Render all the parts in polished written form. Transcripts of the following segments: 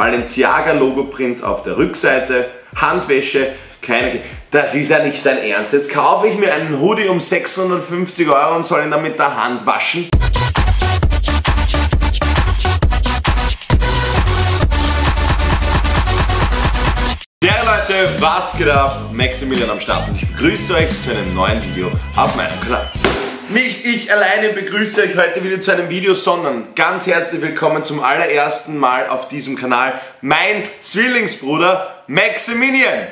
Balenciaga-Logo-Print auf der Rückseite, Handwäsche, keine... Das ist ja nicht dein Ernst. Jetzt kaufe ich mir einen Hoodie um 650 € und soll ihn dann mit der Hand waschen. Ja Leute, was geht ab? Maximilian am Start und ich begrüße euch zu einem neuen Video auf meinem Kanal. Nicht ich alleine begrüße euch heute wieder zu einem Video, sondern ganz herzlich willkommen zum allerersten Mal auf diesem Kanal mein Zwillingsbruder Maximilian.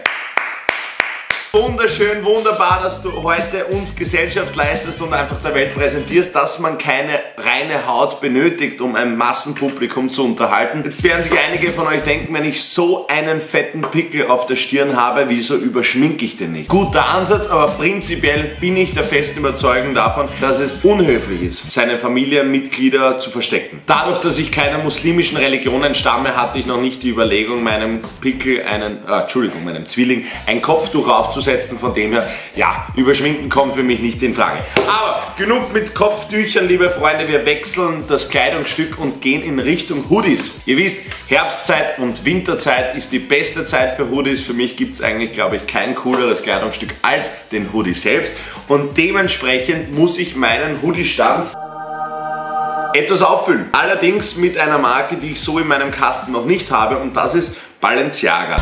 Wunderschön, wunderbar, dass du heute uns Gesellschaft leistest und einfach der Welt präsentierst, dass man keine reine Haut benötigt, um ein Massenpublikum zu unterhalten. Jetzt werden sich einige von euch denken, wenn ich so einen fetten Pickel auf der Stirn habe, wieso überschminke ich den nicht? Guter Ansatz, aber prinzipiell bin ich der festen Überzeugung davon, dass es unhöflich ist, seine Familienmitglieder zu verstecken. Dadurch, dass ich keiner muslimischen Religion entstamme, hatte ich noch nicht die Überlegung, meinem Pickel meinem Zwilling ein Kopftuch aufzusetzen. Von dem her, ja, überschminken kommt für mich nicht in Frage. Aber genug mit Kopftüchern, liebe Freunde, wir wechseln das Kleidungsstück und gehen in Richtung Hoodies. Ihr wisst, Herbstzeit und Winterzeit ist die beste Zeit für Hoodies. Für mich gibt es eigentlich, glaube ich, kein cooleres Kleidungsstück als den Hoodie selbst. Und dementsprechend muss ich meinen Hoodie-Stand etwas auffüllen. Allerdings mit einer Marke, die ich so in meinem Kasten noch nicht habe, und das ist Balenciaga.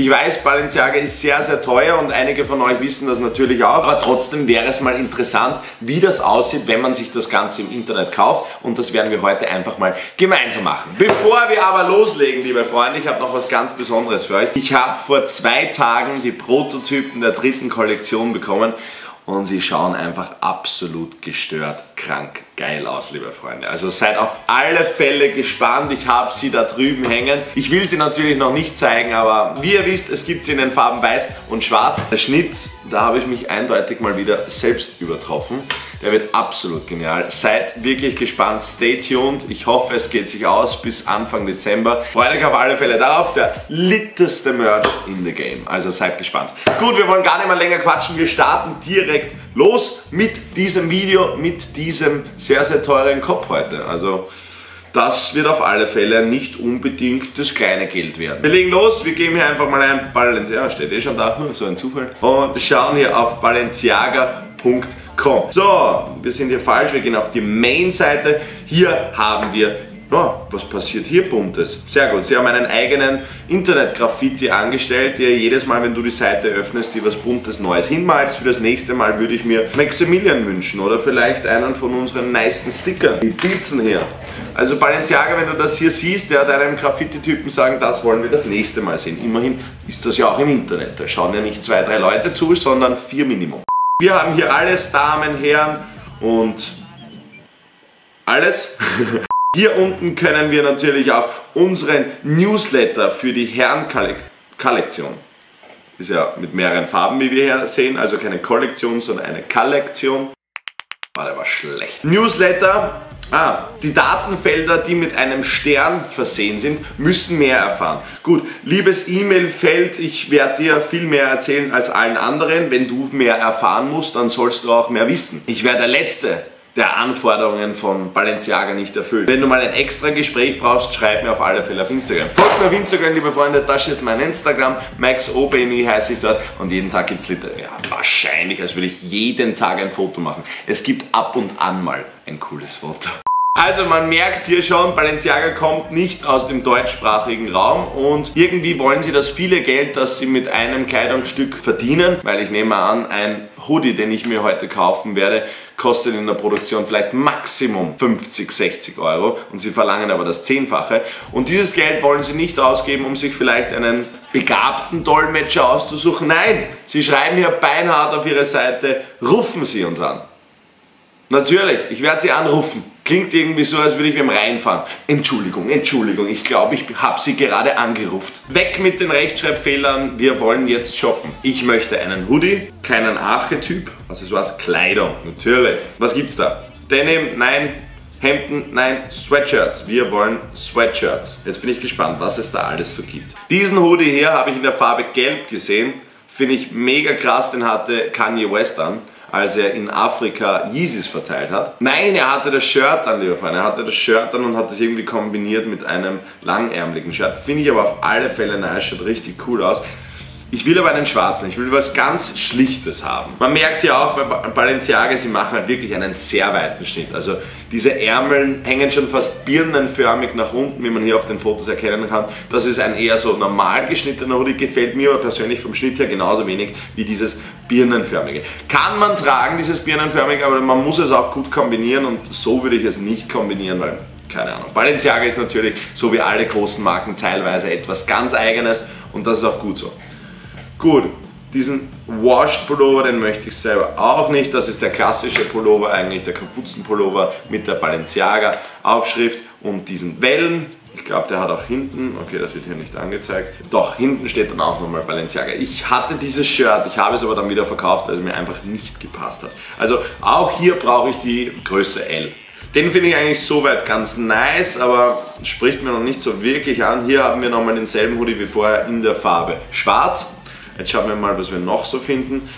Ich weiß, Balenciaga ist sehr, sehr teuer und einige von euch wissen das natürlich auch, aber trotzdem wäre es mal interessant, wie das aussieht, wenn man sich das Ganze im Internet kauft, und das werden wir heute einfach mal gemeinsam machen. Bevor wir aber loslegen, liebe Freunde, ich habe noch was ganz Besonderes für euch. Ich habe vor 2 Tagen die Prototypen der 3. Kollektion bekommen und sie schauen einfach absolut gestört, krank, geil aus, liebe Freunde. Also seid auf alle Fälle gespannt. Ich habe sie da drüben hängen. Ich will sie natürlich noch nicht zeigen, aber wie ihr wisst, es gibt sie in den Farben Weiß und Schwarz. Der Schnitt, da habe ich mich eindeutig mal wieder selbst übertroffen. Der wird absolut genial. Seid wirklich gespannt, stay tuned. Ich hoffe, es geht sich aus bis Anfang Dezember. Freut euch auf alle Fälle darauf, der litteste Merch in the game. Also seid gespannt. Gut, wir wollen gar nicht mal länger quatschen. Wir starten direkt los mit diesem Video, mit diesem sehr, sehr teuren Kopf heute. Also das wird auf alle Fälle nicht unbedingt das kleine Geld werden. Wir legen los, wir geben hier einfach mal ein Balenciaga, steht eh schon da, so ein Zufall, und schauen hier auf balenciaga.com. So, wir sind hier falsch, wir gehen auf die Main-Seite. Hier haben wir... Oh, was passiert hier Buntes? Sehr gut, sie haben einen eigenen Internet-Graffiti angestellt, der jedes Mal, wenn du die Seite öffnest, dir was Buntes Neues hinmalst. Für das nächste Mal würde ich mir Maximilian wünschen oder vielleicht einen von unseren nicen Stickern. Die Pilzen hier. Also Balenciaga, wenn du das hier siehst, der hat einem Graffiti-Typen sagen, das wollen wir das nächste Mal sehen. Immerhin ist das ja auch im Internet. Da schauen ja nicht 2, 3 Leute zu, sondern 4 Minimum. Wir haben hier alles, Damen, Herren und alles. Hier unten können wir natürlich auch unseren Newsletter für die Herren-Kollektion, ist ja mit mehreren Farben, wie wir hier sehen, also keine Kollektion, sondern eine Kollektion. Der war schlecht. Newsletter. Die Datenfelder, die mit einem Stern versehen sind, müssen mehr erfahren. Gut, liebes E-Mail-Feld, ich werde dir viel mehr erzählen als allen anderen. Wenn du mehr erfahren musst, dann sollst du auch mehr wissen. Ich wäre der Letzte, der Anforderungen von Balenciaga nicht erfüllt. Wenn du mal ein extra Gespräch brauchst, schreib mir auf alle Fälle auf Instagram. Folgt mir auf Instagram, liebe Freunde, das ist mein Instagram, maxobeyme heiße ich dort, und jeden Tag gibt's Liter. Ja, wahrscheinlich, als würde ich jeden Tag ein Foto machen. Es gibt ab und an mal ein cooles Foto. Also man merkt hier schon, Balenciaga kommt nicht aus dem deutschsprachigen Raum und irgendwie wollen sie das viele Geld, das sie mit einem Kleidungsstück verdienen, weil ich nehme an, ein Hoodie, den ich mir heute kaufen werde, kostet in der Produktion vielleicht Maximum 50, 60 Euro und sie verlangen aber das 10-fache. Und dieses Geld wollen sie nicht ausgeben, um sich vielleicht einen begabten Dolmetscher auszusuchen. Nein, sie schreiben hier beinhart auf ihre Seite, rufen Sie uns an. Natürlich, ich werde sie anrufen. Klingt irgendwie so, als würde ich wem reinfahren. Entschuldigung, Entschuldigung, ich glaube, ich habe sie gerade angerufen. Weg mit den Rechtschreibfehlern, wir wollen jetzt shoppen. Ich möchte einen Hoodie, keinen Archetyp, also sowas, Kleidung, natürlich. Was gibt's da? Denim, nein. Hemden, nein. Sweatshirts, wir wollen Sweatshirts. Jetzt bin ich gespannt, was es da alles so gibt. Diesen Hoodie hier habe ich in der Farbe Gelb gesehen. Finde ich mega krass, den hatte Kanye Western. als er in Afrika Yeezys verteilt hat. Nein, er hatte das Shirt an, lieber Freunde. Er hatte das Shirt an und hat das irgendwie kombiniert mit einem langärmeligen Shirt. Finde ich aber auf alle Fälle nice, schaut richtig cool aus. Ich will aber einen schwarzen, ich will was ganz Schlichtes haben. Man merkt ja auch bei Balenciaga, sie machen halt wirklich einen sehr weiten Schnitt. Also diese Ärmel hängen schon fast birnenförmig nach unten, wie man hier auf den Fotos erkennen kann. Das ist ein eher so normal geschnittener Hoodie, gefällt mir aber persönlich vom Schnitt her genauso wenig wie dieses birnenförmige. Kann man tragen, dieses birnenförmige, aber man muss es auch gut kombinieren und so würde ich es nicht kombinieren, weil... keine Ahnung. Balenciaga ist natürlich, so wie alle großen Marken, teilweise etwas ganz Eigenes und das ist auch gut so. Gut, diesen Washed Pullover, den möchte ich selber auch nicht. Das ist der klassische Pullover eigentlich, der Kapuzenpullover mit der Balenciaga Aufschrift und diesen Wellen. Ich glaube, der hat auch hinten, okay, das wird hier nicht angezeigt. Doch, hinten steht dann auch nochmal Balenciaga. Ich hatte dieses Shirt, ich habe es aber dann wieder verkauft, weil es mir einfach nicht gepasst hat. Also auch hier brauche ich die Größe L. Den finde ich eigentlich soweit ganz nice, aber spricht mir noch nicht so wirklich an. Hier haben wir nochmal denselben Hoodie wie vorher in der Farbe schwarz. Jetzt schauen wir mal, was wir noch so finden.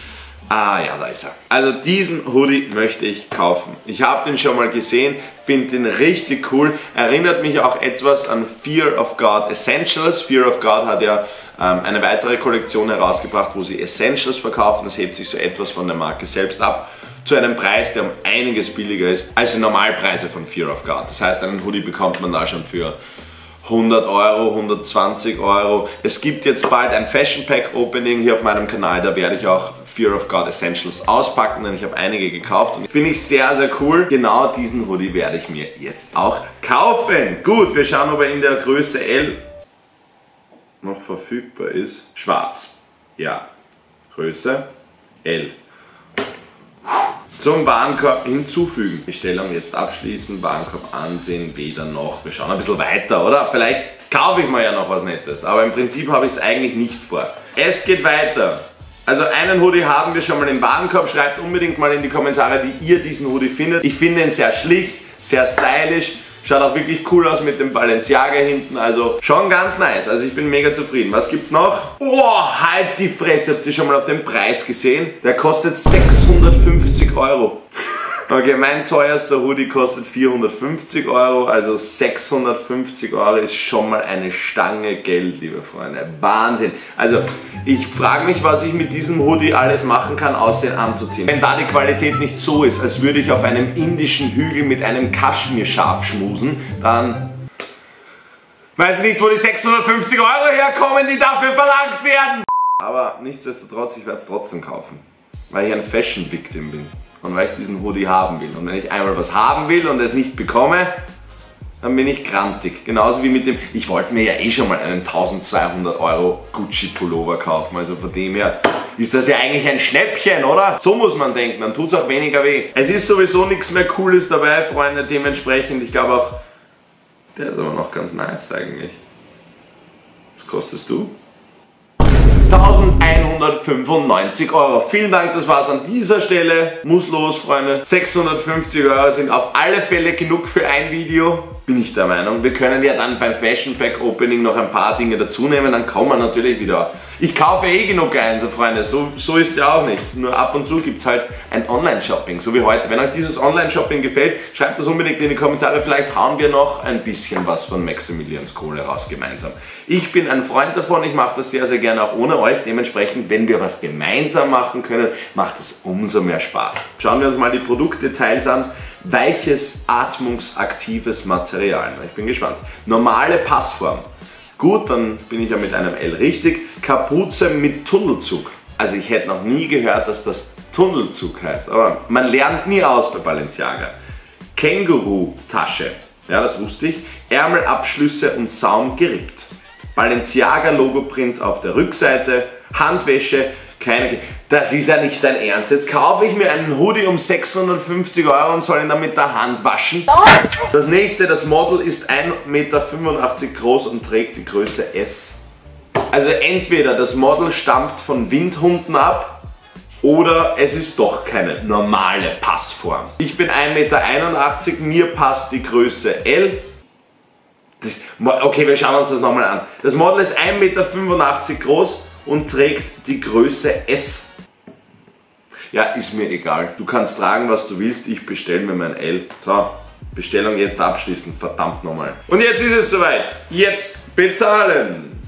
Ah ja, da ist er. Also diesen Hoodie möchte ich kaufen. Ich habe den schon mal gesehen, finde den richtig cool. Erinnert mich auch etwas an Fear of God Essentials. Fear of God hat ja eine weitere Kollektion herausgebracht, wo sie Essentials verkaufen. Das hebt sich so etwas von der Marke selbst ab. Zu einem Preis, der um einiges billiger ist als die Normalpreise von Fear of God. Das heißt, einen Hoodie bekommt man da schon für 100 Euro, 120 Euro. Es gibt jetzt bald ein Fashion Pack Opening hier auf meinem Kanal, da werde ich auch Fear of God Essentials auspacken, denn ich habe einige gekauft und finde ich sehr, sehr cool. Genau diesen Hoodie werde ich mir jetzt auch kaufen. Gut, wir schauen, ob er in der Größe L noch verfügbar ist. Schwarz. Ja. Größe L. Zum Warenkorb hinzufügen. Bestellung jetzt abschließen, Warenkorb ansehen, weder noch. Wir schauen ein bisschen weiter, oder? Vielleicht kaufe ich mal ja noch was Nettes, aber im Prinzip habe ich es eigentlich nicht vor. Es geht weiter. Also einen Hoodie haben wir schon mal im Warenkorb. Schreibt unbedingt mal in die Kommentare, wie ihr diesen Hoodie findet. Ich finde ihn sehr schlicht, sehr stylisch. Schaut auch wirklich cool aus mit dem Balenciaga hinten, also schon ganz nice. Also ich bin mega zufrieden. Was gibt's noch? Oh, halt die Fresse, habt ihr schon mal auf den Preis gesehen? Der kostet 650 Euro. Okay, mein teuerster Hoodie kostet 450 Euro, also 650 Euro ist schon mal eine Stange Geld, liebe Freunde. Wahnsinn. Also, ich frage mich, was ich mit diesem Hoodie alles machen kann, außer ihn anzuziehen. Wenn da die Qualität nicht so ist, als würde ich auf einem indischen Hügel mit einem Kaschmirschaf schmusen, dann... weiß ich nicht, wo die 650 Euro herkommen, die dafür verlangt werden. Aber nichtsdestotrotz, ich werde es trotzdem kaufen, weil ich ein Fashion-Victim bin. Und weil ich diesen Hoodie haben will. Und wenn ich einmal was haben will und es nicht bekomme, dann bin ich grantig. Genauso wie mit dem, ich wollte mir ja eh schon mal einen 1200 Euro Gucci Pullover kaufen. Also von dem her ist das ja eigentlich ein Schnäppchen, oder? So muss man denken, dann tut es auch weniger weh. Es ist sowieso nichts mehr Cooles dabei, Freunde. Dementsprechend, ich glaube auch, der ist aber noch ganz nice eigentlich. Was kostest du? 1195 Euro. Vielen Dank, das war's an dieser Stelle. Muss los, Freunde. 650 Euro sind auf alle Fälle genug für ein Video. Bin ich der Meinung. Wir können ja dann beim Fashion Pack Opening noch ein paar Dinge dazu nehmen, dann kommen wir natürlich wieder. Ich kaufe eh genug ein, so Freunde. So ist es ja auch nicht. Nur ab und zu gibt es halt ein Online-Shopping, so wie heute. Wenn euch dieses Online-Shopping gefällt, schreibt das unbedingt in die Kommentare. Vielleicht hauen wir noch ein bisschen was von Maximilians Kohle raus gemeinsam. Ich bin ein Freund davon. Ich mache das sehr, sehr gerne auch ohne euch. Dementsprechend, wenn wir was gemeinsam machen können, macht es umso mehr Spaß. Schauen wir uns mal die Produktdetails an. Weiches, atmungsaktives Material. Ich bin gespannt. Normale Passform. Gut, dann bin ich ja mit einem L richtig. Kapuze mit Tunnelzug. Also ich hätte noch nie gehört, dass das Tunnelzug heißt, aber man lernt nie aus bei Balenciaga. Känguru-Tasche. Ja, das wusste ich. Ärmelabschlüsse und Saum gerippt. Balenciaga-Logo-Print auf der Rückseite. Handwäsche. Keine, das ist ja nicht dein Ernst. Jetzt kaufe ich mir einen Hoodie um 650 Euro und soll ihn dann mit der Hand waschen. Das nächste, das Model ist 1,85 Meter groß und trägt die Größe S. Also entweder das Model stammt von Windhunden ab oder es ist doch keine normale Passform. Ich bin 1,81 Meter, mir passt die Größe L. Okay, wir schauen uns das nochmal an. Das Model ist 1,85 Meter groß und trägt die Größe S. Ja, ist mir egal. Du kannst tragen, was du willst. Ich bestelle mir mein L. So, Bestellung jetzt abschließen. Verdammt nochmal. Und jetzt ist es soweit. Jetzt bezahlen.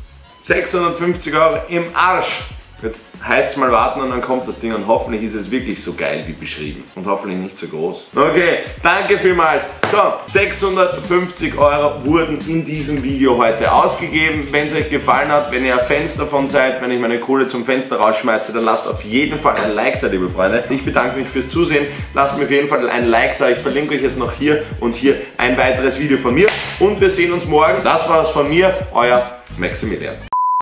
650 Euro im Arsch. Jetzt heißt es mal warten und dann kommt das Ding und hoffentlich ist es wirklich so geil wie beschrieben. Und hoffentlich nicht so groß. Okay, danke vielmals. So, 650 Euro wurden in diesem Video heute ausgegeben. Wenn es euch gefallen hat, wenn ihr ein Fans davon seid, wenn ich meine Kohle zum Fenster rausschmeiße, dann lasst auf jeden Fall ein Like da, liebe Freunde. Ich bedanke mich fürs Zusehen. Lasst mir auf jeden Fall ein Like da. Ich verlinke euch jetzt noch hier und hier ein weiteres Video von mir. Und wir sehen uns morgen. Das war's von mir, euer Maximilian.